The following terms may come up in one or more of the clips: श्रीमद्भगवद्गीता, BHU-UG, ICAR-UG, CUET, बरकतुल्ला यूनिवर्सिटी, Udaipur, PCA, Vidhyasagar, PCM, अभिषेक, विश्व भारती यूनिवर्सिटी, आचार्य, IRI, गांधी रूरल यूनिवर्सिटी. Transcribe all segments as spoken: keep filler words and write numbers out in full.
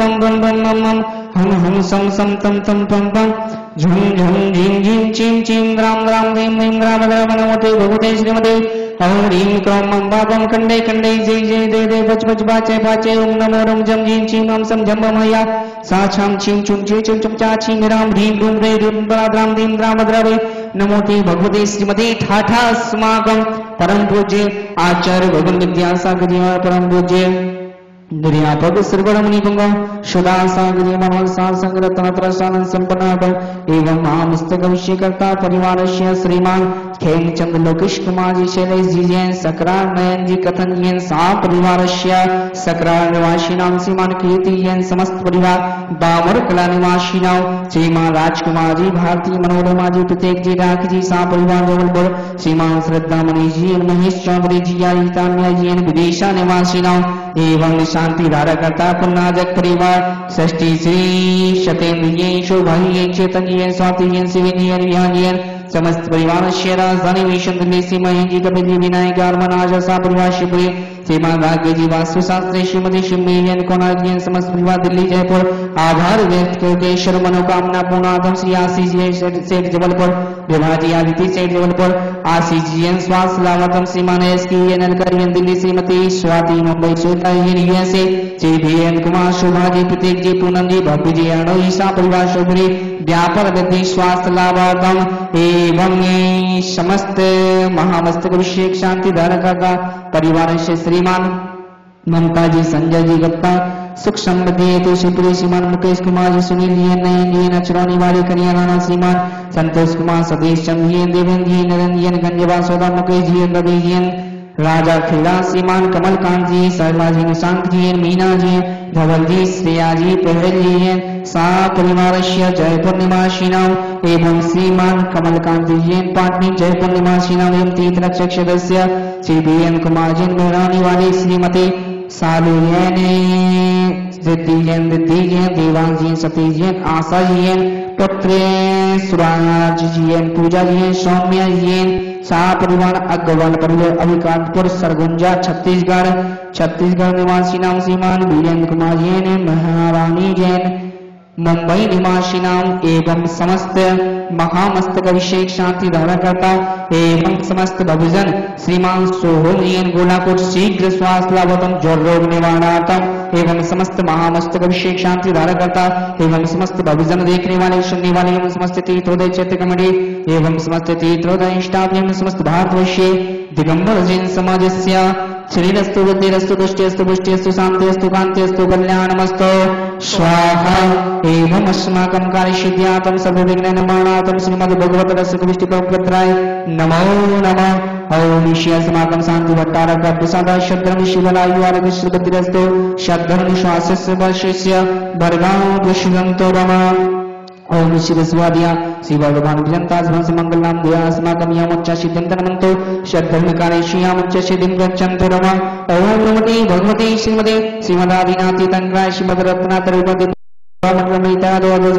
पम पम पम पम मम हम हम सम सम तम तम पम पम झुम झुम झिम झिम चिम चिम राम राम रीम रीम राम राम नमोते भगवते श्रीमते ओम रीम क्रम मम बाबम कंडे कंडे जय जय दे दे बच बच बाचे बाचे ओम नमो रम जम झिम चिम हम सम झम मया सा छम छिम चुम झे चुम चुम चा छिम राम रीम रूम रे रूम राम राम रीम राम द्रवे नमोते भगवते श्रीमते ठाठा अस्माकं परम पूज्य आचार्य भगवान विद्यासागर जी परम पूज्य निर्यापक सर्वरमणि पंगा सदा सागरी मनोहर सांसंग रत्नत्र सानंद संपन्नाभ एवं महामस्तकं श्रीकर्ता परिवारस्य श्रीमान खेमचंद लोकेश कुमार जी शैलेश जी जैन सकरार नयन जी कथन जैन सा परिवारस्य सकरार निवासी नाम श्रीमान कीर्ति जैन समस्त परिवार बामर कला निवासी नाम श्रीमान राजकुमार जी भारती मनोरमा जी प्रत्येक जी राख जी सा परिवार जबलपुर श्रीमान श्रद्धा मनीष जी महेश चौधरी जी या तान्या जी विदेशा निवासी नाम एवं शांति धारा करता पुन्नाजक परिवार षष्ठी श्री शतेन्द्रिय शोभाय चेतन स्वाति शिविर समस्त परिवार श्री राजधानी जी कपिल विनायक आर्मनाज सा परिवार शिवपुरी श्रीमान भाग्य जी वास्तु शास्त्री श्रीमती शिवमीन कोनाजी समस्त परिवार दिल्ली जयपुर आभार व्यक्त करते सर्व मनोकामना पूर्ण आदम श्री आशीष सेठ जबलपुर विभाजी आदित्य सेठ जबलपुर आशीष जी एन स्वास्थ्य लाभार्थम श्रीमान एस की N N Delhi Shrimati Swati Mumbai Shweta USA Shri B N Kumar Shobha ji Prateek ji Poonam ji Bhavya ji अणोई ईशा परिवार शोभरी व्यापार वृद्धि स्वास्थ्य लाभार्थम एवं समस्त महामस्तक अभिषेक शांति धारका का परिवार से श्रीमान ममता जी संजय जी गुप्ता सुख समृद्धि हेतु श्रीपुरी श्रीमान मुकेश कुमार जी सुनील जी नयन जी नचरौनी वाली कन्या राणा श्रीमान संतोष कुमार सतीश चंद जी देवेंद्र जी नरेंद्र जी गंजेबा सौदा मुकेश जी रवि जी राजा खिला श्रीमान कमलकांत जी सरला जी निशांत जी मीना जी धवल जी श्रेया जी पहल जी सा परिवार जयपुर निवासी नाम एवं श्रीमान कमलकांत जी पाटनी जयपुर निवासी नाम एवं तीर्थ रक्षक सदस्य श्री बी एन कुमार जी मेहरानी वाली श्रीमती सालू जैन रिद्धि जैन देवांग जी सतीश जैन आशा जी पुत्र सुराज जी पूजा जी सौम्या जी शाह परिवार अग्रवाल परिवार अभिकांतपुर सरगुंजा छत्तीसगढ़ छत्तीसगढ़ निवासी नाम श्रीमान वीरेंद्र कुमार जैन महारानी जैन मुंबई निवासी नाम एवं समस्त महामस्तक अभिषेक शांति धारा करता एवं समस्त भविजन श्रीमान सोहन जैन गोलापुर शीघ्र स्वास्थ्य लाभतम जल रोग निवारणार्थम एवं समस्त महामस्तक अभिषेक शांति धारा करता एवं समस्त भविजन देखने वाले सुनने वाले एवं समस्त तीर्थोदय क्षेत्र कमेटी एवं समस्त तीर्थोदय स्टाफ एवं समस्त भारतवर्षीय दिगंबर जैन समाज से श्रीरस्तु बुद्धिरस्तु दुष्टिस्तु पुष्टिस्तु शांतिस्तु कांतिस्तु कल्याणमस्तु स्वाहा एवं अस्माकं कार्यसिद्ध्यर्थं सर्वविघ्न निर्माणार्थं श्रीमद्भगवद्गीता सुखविष्टिपत्राय नमो नमः ओम ईश्वर अस्माकं शांति भट्टारक सदा शत्रम शिवलायु आरोग्य बुद्धिरस्तु शत्रम श्वासस्य वर्षस्य भर्गां पुष्यन्तो रमा ओम शिव स्वादिया शिव भगवान जनता मंगल नाम दिया अस्माकम यमुच्च सिद्धंतनमंतो श्रद्धर्म कार्यश्रियामुच्च सिद्धिं गच्छन्तु रमा ओम नमते भगवते श्रीमते श्रीमदादिनाथीतंक्राय श्रीमद्रत्नातरूपदे विद्यासागर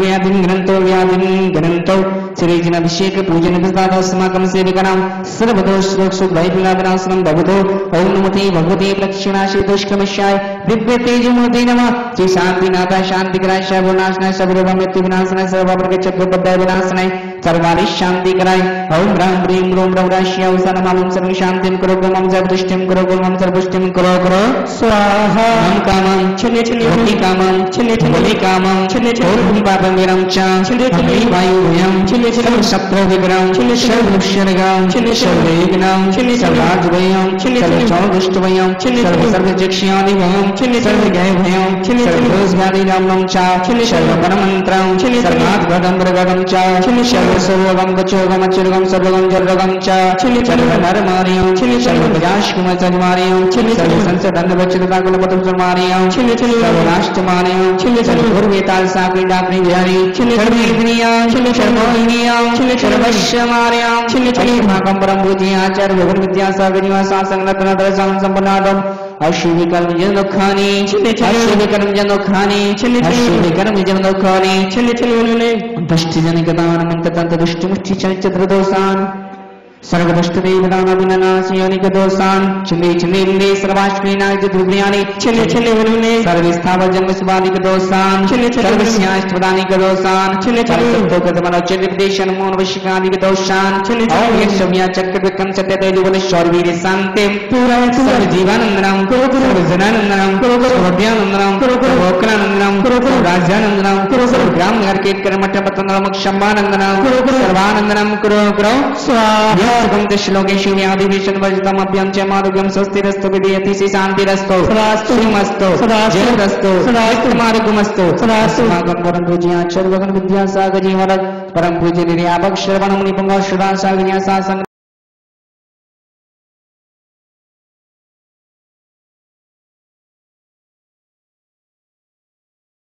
व्याधिं ग्रंथो व्याधिं ग्रंथो श्रीजन अभिषेक पूजन विस्तार अस्माकं सेविकानां सर्वदोष रोग सुख भय विनाशनं भवतु ओम नमोते भगवते प्रक्षिणाशि दुष्कमिष्याय दिव्य तेजोमूर्ते नमः श्री शांतिनाथाय शांतिकराय सर्वनाशनाय सर्वरोग मृत्यु विनाशनाय सर्वपापहरण छत्रपतये विनाशनाय सर्वारि शांतिकराय ओम राम ह्रीं रूं रं राश्यं सनमं सर्व शांतिं करो गमं जगदृष्टिं करो गमं सर्वपुष्टिं करो करो स्वाहा हम कामं छिन्ने छिन्ने भूमि कामं छिन्ने छिन्ने कामं छिन्ने छिन्ने पापं सर्वोष्टवयं सर्वरोजगारी नाम च सर्वपरमंत्रं सर्वात्मगं च सर्वगम बचोगम अचुर्गम सर्वगम जर्वगम चिलि नरमारियम चिलि सर्वजाशकुम सर्वमारियम चिलि सर्व संसदन बचतकुल पतम सर्वमारियम चिलि चिलि सर्वराष्ट्रमारियम चिलि सर्व पूर्वेताल साकरी डाकरी जारी चिलि सर्वनिया चिलि सर्वनिया चिलि सर्वश्यमारियम चिलि चिलि भागम परम भूति आचार्य भगवान विद्यासागर निवासा संगतन दर्शन संपन्नादम अश्विनी कर्म जनो खाने छिले छिले कर्म जनो खाने छिले छिले कर्म जनो खाने छिले छिले दृष्टि जन कदान मंत्र दृष्टि मुष्टि चंचत्र दोषान सर्वदृष्टिदेव दानविनाशियोनिक दोषान छिले छिले ले सर्वाश्विना चतुर्ग्यानि छिले छिले वरुले सर्वस्थावर जन्म सुभानिक दोषान छिले छिले सर्वस्याष्टदानिक दोषान छिले छिले सत्तोकतमनो चिरदेशन मोन वशिकानिक दोषान छिले छिले शम्या चक्रविक्रम सत्यदेव बल शौर्यवीर शांति पूरा सर्व जीवानंदनम सर्व जनानंदनम सर्व भव्यानंदनम सर्व वक्रानंदनम सर्व राजानंदनम सर्व ग्राम घर के कर्मठ पतनम क्षमानंदनम सर्वानंदनम कुरु कुरु स्वा श्लोके शिव्यादिवेशन वर्जितमभ्यम च मारुभ्यम स्वस्तिरस्तु विधेयति शांतिरस्तु सदास्तु हिमस्तु सदास्तु सदास्तु मारुगमस्तु सदास्तु मागम परम पूज्य आचार्य भगवान विद्यासागर जी महाराज परम पूज्य निर्यापक श्रवण मुनि पंगो श्रद्धा सागरिया सा